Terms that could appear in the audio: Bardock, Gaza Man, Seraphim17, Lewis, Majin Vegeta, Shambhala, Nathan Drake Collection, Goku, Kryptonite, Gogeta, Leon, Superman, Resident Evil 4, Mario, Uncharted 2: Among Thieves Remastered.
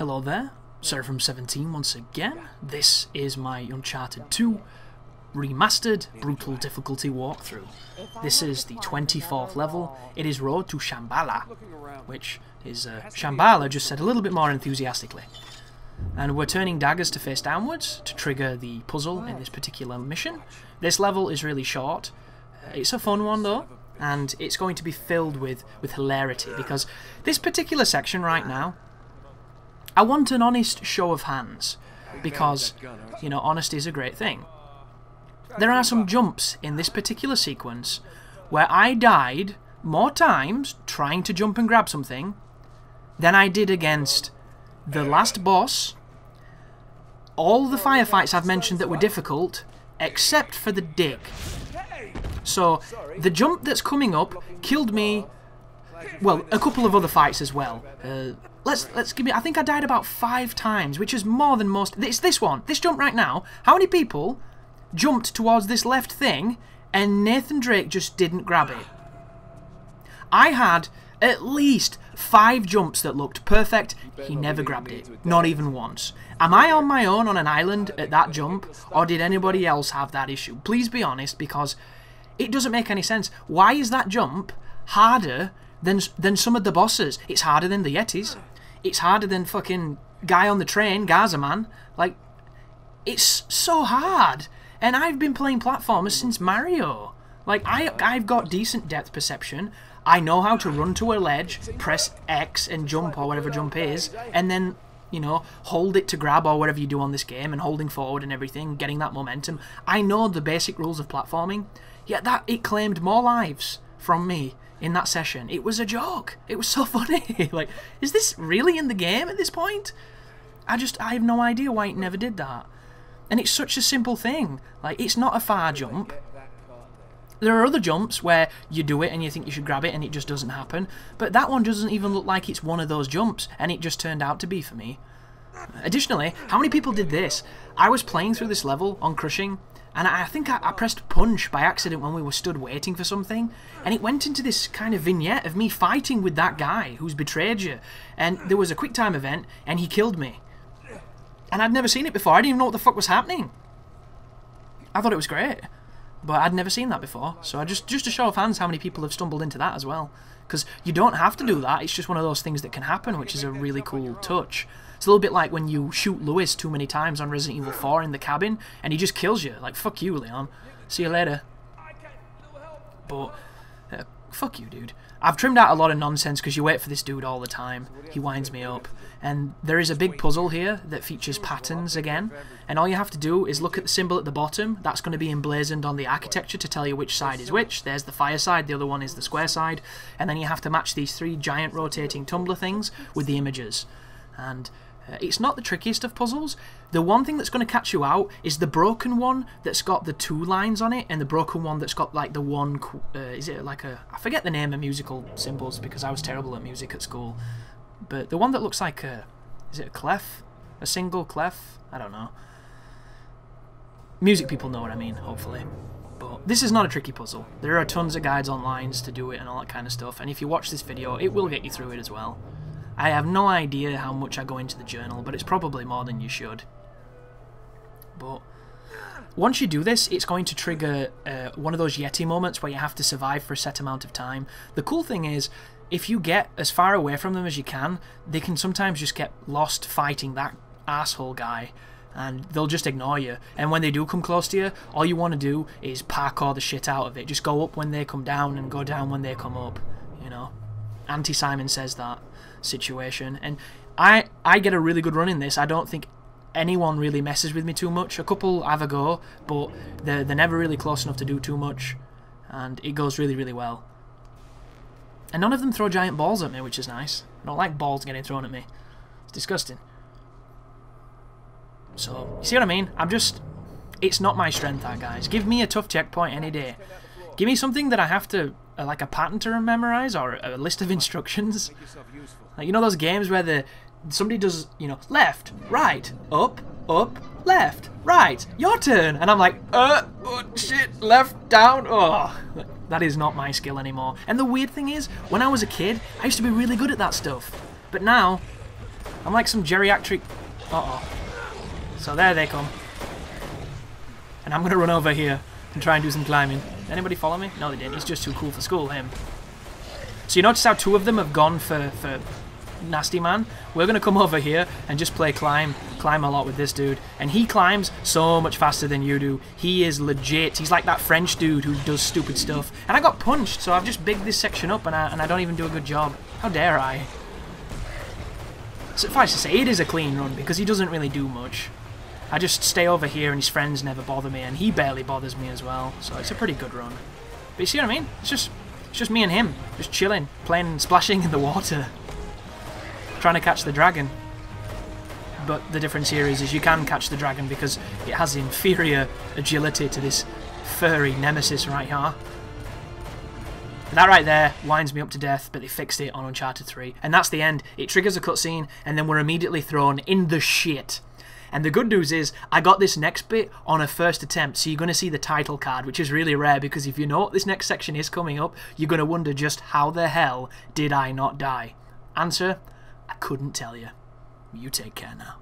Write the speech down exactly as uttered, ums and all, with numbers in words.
Hello there, Seraphim seventeen once again. This is my Uncharted two Remastered Brutal Difficulty walkthrough. This is the twenty-fourth level. It is Road to Shambhala, which is uh, Shambhala just said a little bit more enthusiastically. And we're turning daggers to face downwards to trigger the puzzle in this particular mission. This level is really short. Uh, it's a fun one though, and it's going to be filled with, with hilarity, because this particular section right now, I want an honest show of hands, because, you know, honesty is a great thing. There are some jumps in this particular sequence where I died more times trying to jump and grab something than I did against the last boss, all the firefights I've mentioned that were difficult, except for the dick. So, the jump that's coming up killed me, well, a couple of other fights as well. Uh, let's, let's give me, I think I died about five times, which is more than most. It's this one, this jump right now. How many people jumped towards this left thing and Nathan Drake just didn't grab it? I had at least five jumps that looked perfect. He never grabbed it, not even once. Am I on my own on an island at that jump, or did anybody else have that issue? Please be honest, because it doesn't make any sense. Why is that jump harder than than some of the bosses? It's harder than the Yetis. It's harder than fucking guy on the train, Gaza Man. Like, it's so hard. And I've been playing platformers since Mario. Like, I, I've got decent depth perception. I know how to run to a ledge, press X and jump, or whatever jump is, and then, you know, hold it to grab or whatever you do on this game, and holding forward and everything, getting that momentum. I know the basic rules of platforming, yet that it claimed more lives from me in that session. It was a joke. It was so funny. Like, is this really in the game at this point? I just, I have no idea why it never did that. And it's such a simple thing. Like, it's not a far jump. There are other jumps where you do it and you think you should grab it and it just doesn't happen. But that one doesn't even look like it's one of those jumps, and it just turned out to be for me. Additionally, how many people did this? I was playing through this level on Crushing, and I think I, I pressed punch by accident when we were stood waiting for something, and it went into this kind of vignette of me fighting with that guy who's betrayed you. And there was a quick time event and he killed me. And I'd never seen it before. I didn't even know what the fuck was happening. I thought it was great, but I'd never seen that before. So I just just a show of hands, how many people have stumbled into that as well? Because you don't have to do that. It's just one of those things that can happen, which is a really cool touch. It's a little bit like when you shoot Lewis too many times on Resident Evil four in the cabin, and he just kills you. Like, fuck you, Leon. See you later. But uh, fuck you, dude. I've trimmed out a lot of nonsense because you wait for this dude all the time. He winds me up. And there is a big puzzle here that features patterns again. And all you have to do is look at the symbol at the bottom. That's going to be emblazoned on the architecture to tell you which side is which. There's the fire side, the other one is the square side. And then you have to match these three giant rotating tumbler things with the images. And uh, it's not the trickiest of puzzles. The one thing that's going to catch you out is the broken one that's got the two lines on it, and the broken one that's got like the one... Uh, is it like a... I forget the name of musical symbols because I was terrible at music at school. But the one that looks like a... Is it a clef? A single clef? I don't know. Music people know what I mean, hopefully. But this is not a tricky puzzle. There are tons of guides online to do it and all that kind of stuff. And if you watch this video, it will get you through it as well. I have no idea how much I go into the journal, but it's probably more than you should. But once you do this, it's going to trigger uh, one of those Yeti moments where you have to survive for a set amount of time. The cool thing is, if you get as far away from them as you can, they can sometimes just get lost fighting that asshole guy, and they'll just ignore you. And when they do come close to you, all you want to do is parkour the shit out of it. Just go up when they come down and go down when they come up, you know. Anti-Simon Says That situation. And I, I get a really good run in this. I don't think anyone really messes with me too much. A couple have a go, but they're, they're never really close enough to do too much, and it goes really, really well. And none of them throw giant balls at me, which is nice. I don't like balls getting thrown at me. It's disgusting. So, you see what I mean? I'm just... It's not my strength, that, guys. Give me a tough checkpoint any day. Give me something that I have to... Uh, like a pattern to memorize, or a list of instructions. Like, you know those games where the somebody does, you know, left, right, up, up, left, right, your turn. And I'm like, uh, oh, shit, left, down, oh... That is not my skill anymore. And the weird thing is, when I was a kid, I used to be really good at that stuff. But now, I'm like some geriatric... Uh-oh. So there they come. And I'm going to run over here and try and do some climbing. Anybody follow me? No, they didn't. He's just too cool for school, him. So you notice how two of them have gone for, for Nasty Man? We're going to come over here and just play climb. Climb a lot with this dude. And he climbs so much faster than you do. He is legit. He's like that French dude who does stupid stuff. And I got punched, so I've just bigged this section up and I, and I don't even do a good job. How dare I? Suffice to say, it is a clean run because he doesn't really do much. I just stay over here and his friends never bother me and he barely bothers me as well. So it's a pretty good run. But you see what I mean? It's just it's just me and him. Just chilling, playing and splashing in the water. Trying to catch the dragon. But the difference here is, is you can catch the dragon because it has inferior agility to this furry nemesis right here. That right there winds me up to death, but they fixed it on Uncharted three. And that's the end. It triggers a cutscene, and then we're immediately thrown in the shit. And the good news is, I got this next bit on a first attempt, so you're going to see the title card, which is really rare, because if you know what this next section is coming up, you're going to wonder just how the hell did I not die? Answer, I couldn't tell you. You take care now.